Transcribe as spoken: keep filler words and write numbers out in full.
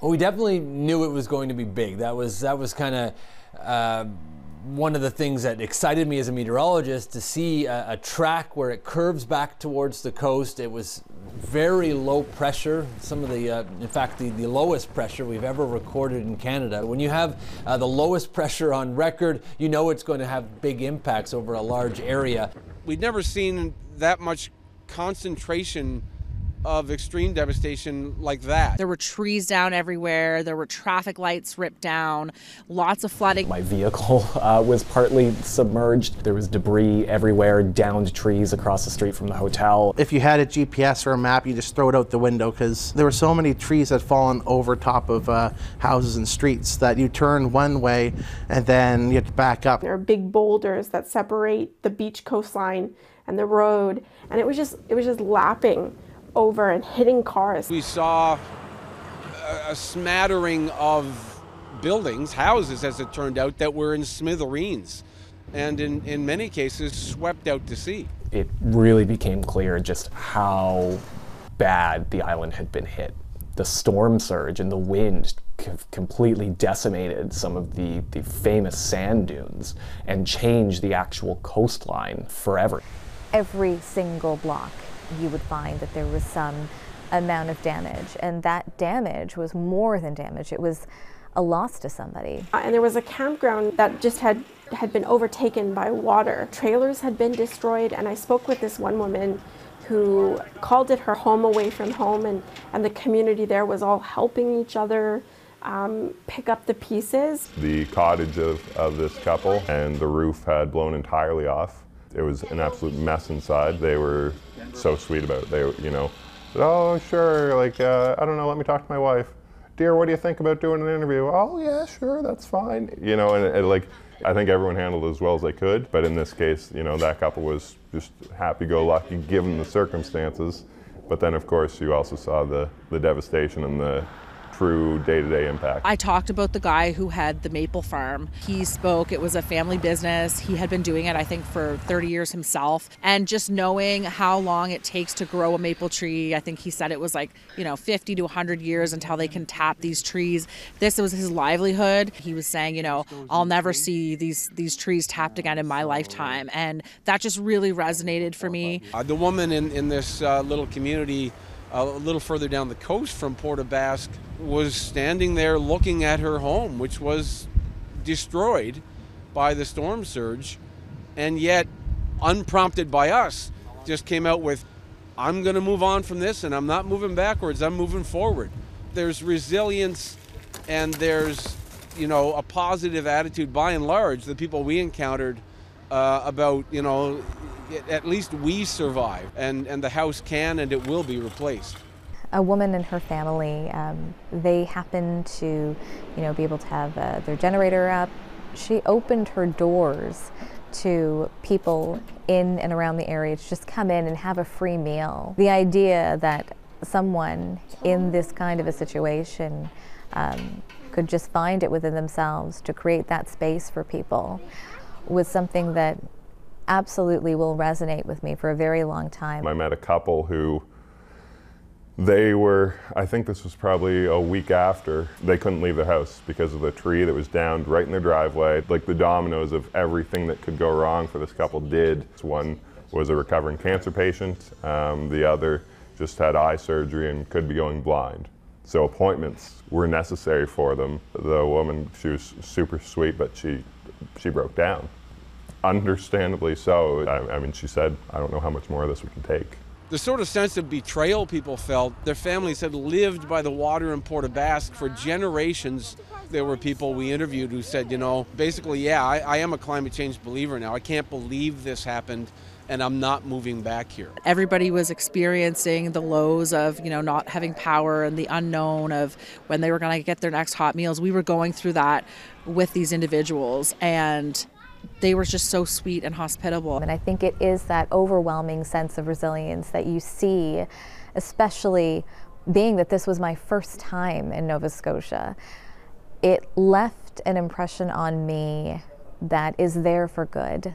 Well, we definitely knew it was going to be big. That was that was kind of uh, one of the things that excited me as a meteorologist, to see a, a track where it curves back towards the coast. It was very low pressure, some of the, uh, in fact, the, the lowest pressure we've ever recorded in Canada. When you have uh, the lowest pressure on record, you know it's going to have big impacts over a large area. We'd never seen that much concentration of extreme devastation like that. There were trees down everywhere. There were traffic lights ripped down, lots of flooding. My vehicle uh, was partly submerged. There was debris everywhere, downed trees across the street from the hotel. If you had a G P S or a map, you just throw it out the window, because there were so many trees that had fallen over top of uh, houses and streets that you turn one way and then you have to back up. There are big boulders that separate the beach coastline and the road, and it was just, it was just lapping over and hitting cars. We saw a smattering of buildings, houses as it turned out, that were in smithereens and in, in many cases swept out to sea. It really became clear just how bad the island had been hit. The storm surge and the wind completely decimated some of the, the famous sand dunes and changed the actual coastline forever. Every single block, you would find that there was some amount of damage, and that damage was more than damage. It was a loss to somebody. Uh, and there was a campground that just had had been overtaken by water. Trailers had been destroyed, and I spoke with this one woman who called it her home away from home, and, and the community there was all helping each other um, pick up the pieces. The cottage of, of this couple, and the roof had blown entirely off. It was an absolute mess inside. They were so sweet about it. They, you know, said, oh, sure, like, uh, I don't know, let me talk to my wife. Dear, what do you think about doing an interview? Oh, yeah, sure, that's fine. You know, and, and like, I think everyone handled it as well as they could. But in this case, you know, that couple was just happy-go-lucky given the circumstances. But then, of course, you also saw the, the devastation and the true day-to-day impact. I talked about the guy who had the maple farm. He spoke, it was a family business. He had been doing it, I think, for thirty years himself. And just knowing how long it takes to grow a maple tree, I think he said it was like, you know, fifty to a hundred years until they can tap these trees. This was his livelihood. He was saying, you know, I'll never see these, these trees tapped again in my lifetime. And that just really resonated for me. Uh, the woman in, in this uh, little community a little further down the coast from Port aux Basques was standing there looking at her home, which was destroyed by the storm surge, and yet, unprompted by us, just came out with, I'm going to move on from this, and I'm not moving backwards, I'm moving forward. There's resilience, and there's, you know, a positive attitude by and large, the people we encountered, uh, about, you know, at least we survive, and, and the house can and it will be replaced. A woman and her family, um, they happened to, you know, be able to have uh, their generator up. She opened her doors to people in and around the area to just come in and have a free meal. The idea that someone in this kind of a situation um, could just find it within themselves to create that space for people was something that absolutely will resonate with me for a very long time. I met a couple who, they were, I think this was probably a week after, they couldn't leave their house because of the tree that was downed right in their driveway. Like the dominoes of everything that could go wrong for this couple did. One was a recovering cancer patient, um, the other just had eye surgery and could be going blind. So appointments were necessary for them. The woman, she was super sweet, but she, she broke down. Understandably so. I, I mean, she said, I don't know how much more of this we can take. The sort of sense of betrayal people felt, their families had lived by the water in Port aux Basques for generations. There were people we interviewed who said, you know, basically, yeah, I, I am a climate change believer now. I can't believe this happened, and I'm not moving back here. Everybody was experiencing the lows of, you know, not having power and the unknown of when they were going to get their next hot meals. We were going through that with these individuals, and they were just so sweet and hospitable. And I think it is that overwhelming sense of resilience that you see, especially being that this was my first time in Nova Scotia. It left an impression on me that is there for good.